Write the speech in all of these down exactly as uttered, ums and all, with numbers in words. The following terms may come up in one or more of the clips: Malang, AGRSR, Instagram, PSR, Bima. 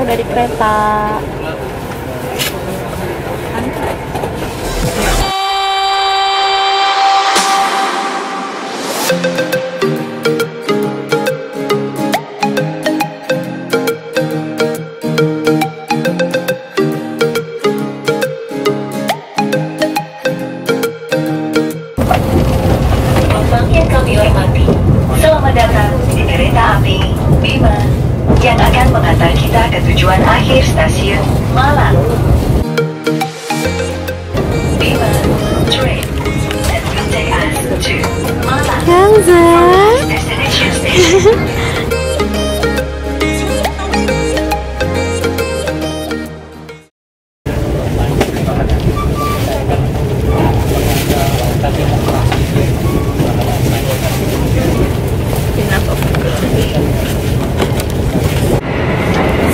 jauh dari kereta. Bima yang akan mengantar kita ke tujuan akhir stasiun Malang. Bima, train that will take us to Malang. Destination station.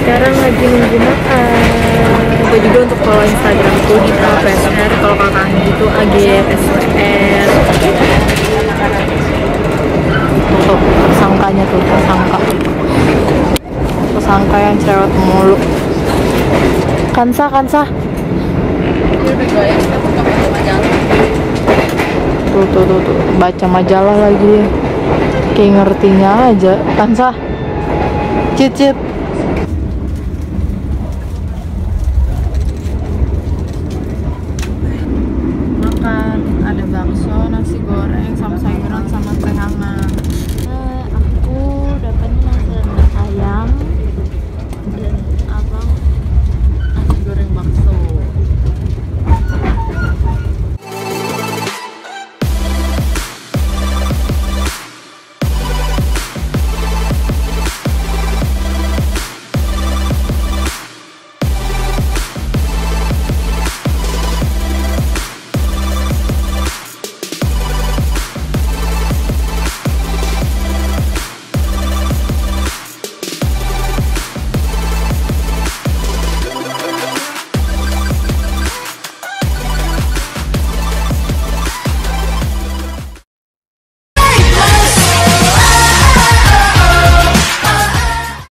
Sekarang lagi menggunakan gue juga untuk follow Instagramku di P S R, kalau kakak gitu A G R S R. Tuh, tersangkanya tuh, tersangka tersangka yang cerewet mulu. Kansa, Kansa tuh, tuh, tuh, tuh. Baca majalah lagi, kayak ngertinya aja. Kansa, Cicit.